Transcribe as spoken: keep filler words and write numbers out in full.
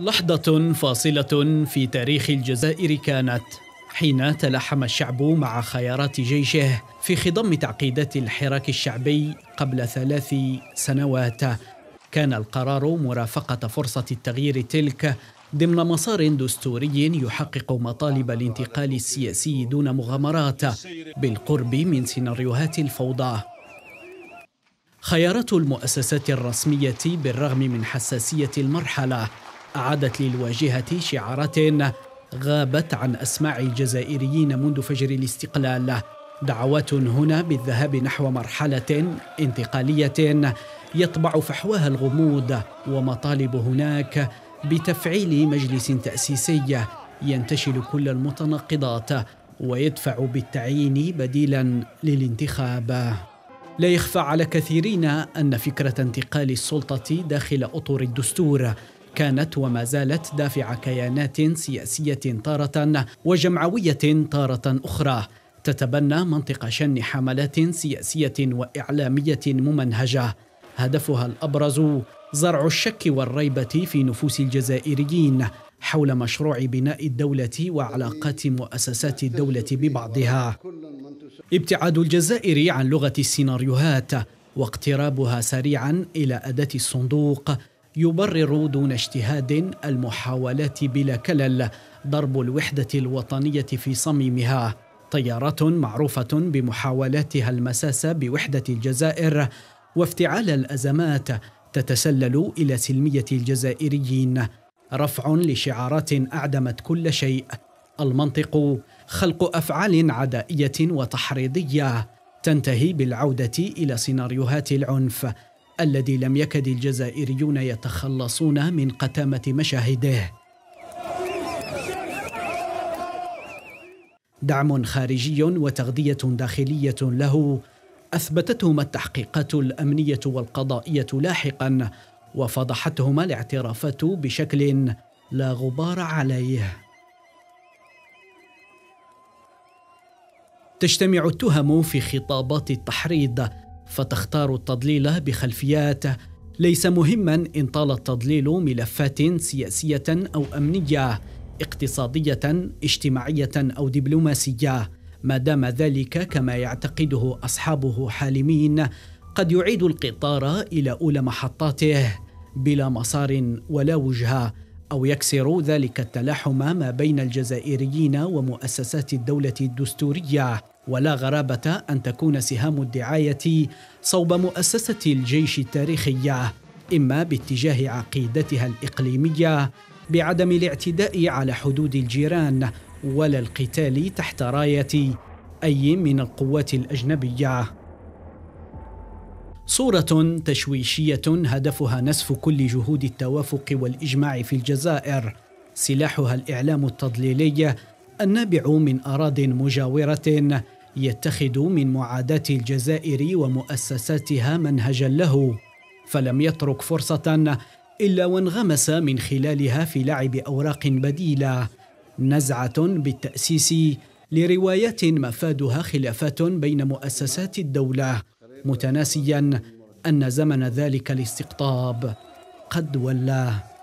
لحظة فاصلة في تاريخ الجزائر كانت حين تلحم الشعب مع خيارات جيشه في خضم تعقيدات الحراك الشعبي قبل ثلاث سنوات. كان القرار مرافقة فرصة التغيير تلك ضمن مسار دستوري يحقق مطالب الانتقال السياسي دون مغامرات، بالقرب من سيناريوهات الفوضى. خيارات المؤسسات الرسمية بالرغم من حساسية المرحلة أعادت للواجهة شعارات غابت عن أسماع الجزائريين منذ فجر الاستقلال، دعوات هنا بالذهاب نحو مرحلة انتقالية يطبع فحواها الغموض، ومطالب هناك بتفعيل مجلس تأسيسي ينتشل كل المتناقضات ويدفع بالتعيين بديلا للانتخاب. لا يخفى على كثيرين أن فكرة انتقال السلطة داخل أطر الدستور كانت وما زالت دافع كيانات سياسية تارة وجمعوية تارة أخرى، تتبنى منطق شن حملات سياسية وإعلامية ممنهجة هدفها الأبرز زرع الشك والريبة في نفوس الجزائريين حول مشروع بناء الدولة وعلاقات مؤسسات الدولة ببعضها. ابتعاد الجزائر عن لغة السيناريوهات واقترابها سريعا إلى أداة الصندوق يبرر دون اجتهاد المحاولات بلا كلل ضرب الوحدة الوطنية في صميمها. تيارات معروفة بمحاولاتها المساس بوحدة الجزائر وافتعال الأزمات تتسلل إلى سلمية الجزائريين، رفع لشعارات أعدمت كل شيء. المنطق خلق أفعال عدائية وتحريضية تنتهي بالعودة إلى سيناريوهات العنف الذي لم يكد الجزائريون يتخلصون من قتامة مشاهده. دعم خارجي وتغذية داخلية له أثبتتهما التحقيقات الأمنية والقضائية لاحقا، وفضحتهما الاعترافات بشكل لا غبار عليه. تجتمع التهم في خطابات التحريض، فتختار التضليل بخلفيات ليس مهما إن طال التضليل ملفات سياسية أو أمنية، اقتصادية، اجتماعية أو دبلوماسية، ما دام ذلك كما يعتقده أصحابه حالمين قد يعيد القطار إلى أولى محطاته بلا مسار ولا وجهة، أو يكسر ذلك التلاحم ما بين الجزائريين ومؤسسات الدولة الدستورية. ولا غرابة أن تكون سهام الدعاية صوب مؤسسة الجيش التاريخية، إما باتجاه عقيدتها الإقليمية بعدم الاعتداء على حدود الجيران ولا القتال تحت راية أي من القوات الأجنبية. صورة تشويشية هدفها نسف كل جهود التوافق والإجماع في الجزائر، سلاحها الإعلام التضليلي النابع من أراضٍ مجاورة يتخذ من معاداة الجزائر ومؤسساتها منهجا له، فلم يترك فرصة إلا وانغمس من خلالها في لعب أوراق بديلة، نزعة بالتأسيس لروايات مفادها خلافات بين مؤسسات الدولة، متناسيا أن زمن ذلك الاستقطاب قد ولى.